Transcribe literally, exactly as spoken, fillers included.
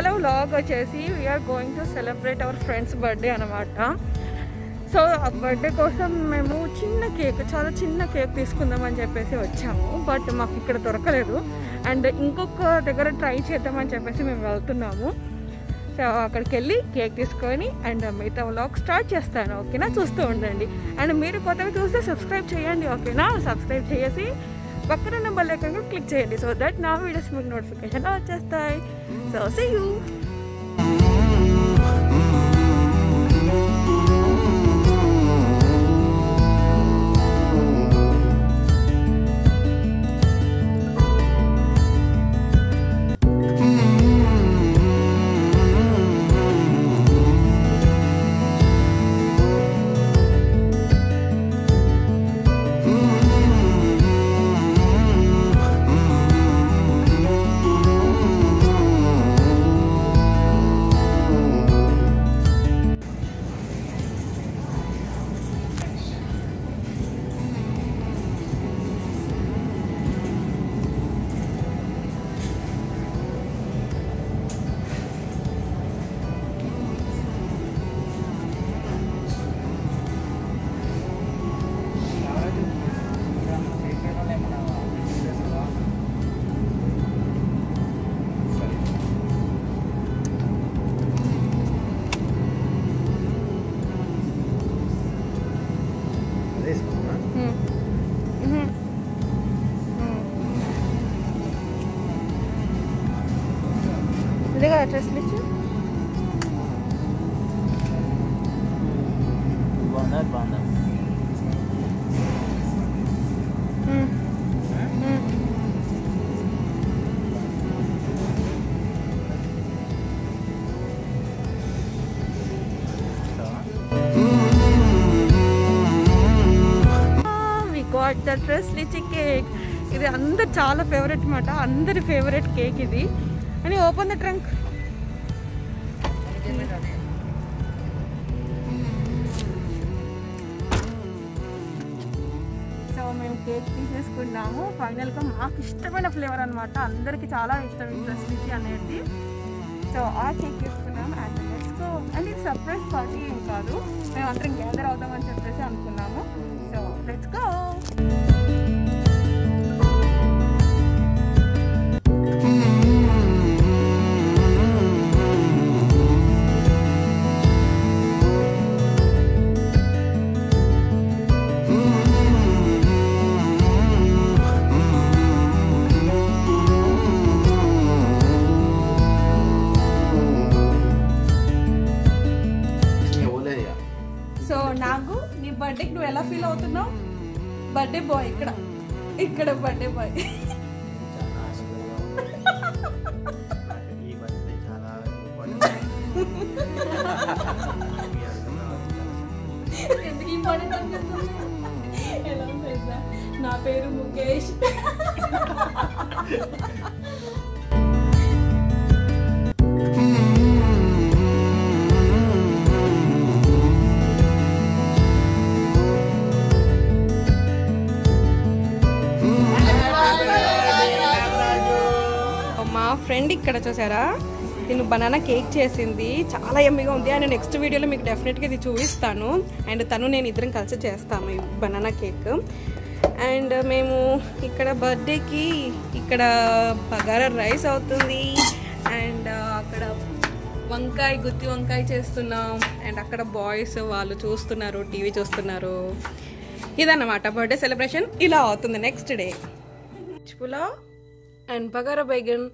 ఇవాళ వ్లాగ్ వచ్చేసి we're going to celebrate our friends birthday అనమాట. సో ఆ బర్త్డే కోసం మేము చిన్న కేక్, చాలా చిన్న కేక్ తీసుకుందామని చెప్పేసి వచ్చాము, బట్ మాకు ఇక్కడ దొరకలేదు. అండ్ ఇంకొక దగ్గర ట్రై చేద్దామని చెప్పేసి మేము వెళ్తున్నాము. సో అక్కడికి వెళ్ళి కేక్ తీసుకొని అండ్ మిగతా వ్లాగ్ స్టార్ట్ చేస్తాను, ఓకేనా? చూస్తూ ఉండండి. అండ్ మీరు కొత్తగా చూస్తే సబ్స్క్రైబ్ చేయండి, ఓకేనా? సబ్స్క్రైబ్ చేసి పక్కన నెంబర్ లేకుండా క్లిక్ చేయండి, సో దట్ నా వీడియోస్ మీకు నోటిఫికేషన్ వచ్చేస్తాయి. So see you. Address list you? One that one that. Hmm. Hmm. Ah, we got the dress litchi cake. Idi andar chaala favorite mata, andar favorite cake idi. And you open the trunk. So మేము cake తీసేసుకున్నాము. ఫైనల్గా మాకు ఇష్టమైన flavour అనమాట, అందరికి చాలా ఇష్టం interest ఇచ్చి అనేది. సో ఆ కేక్ తీసుకున్నాము అండ్ లెట్స్ గో. అండ్ ఇది సర్ప్రైజ్ పార్టీ ఏం కాదు, మేము అందరం గ్యాదర్ అవుదామని చెప్పేసి అనుకున్నాము. So let's go. బర్త్డేకి నువ్వు ఎలా ఫీల్ అవుతున్నావు? బర్త్డే బాయ్ ఇక్కడ ఇక్కడ బర్త్డే బాయ్ నా పేరు ముఖేష్. ఫ్రెండ్ ఇక్కడ చూసారా, నేను బనానా కేక్ చేసింది, చాలా ఎమ్మిగా ఉంది. అండ్ నెక్స్ట్ వీడియోలో మీకు డెఫినెట్గా ఇది చూపిస్తాను. అండ్ తను నేను ఇద్దరం కలిసి చేస్తాము ఈ బనానా కేక్. అండ్ మేము ఇక్కడ బర్త్డేకి ఇక్కడ బగారా రైస్ అవుతుంది, అండ్ అక్కడ వంకాయ గుత్తి వంకాయ చేస్తున్నాం, అండ్ అక్కడ బాయ్స్ వాళ్ళు చూస్తున్నారు, టీవీ చూస్తున్నారు. ఇదన్నమాట బర్త్డే సెలబ్రేషన్ ఇలా అవుతుంది next day. Pulao and bagara Baingan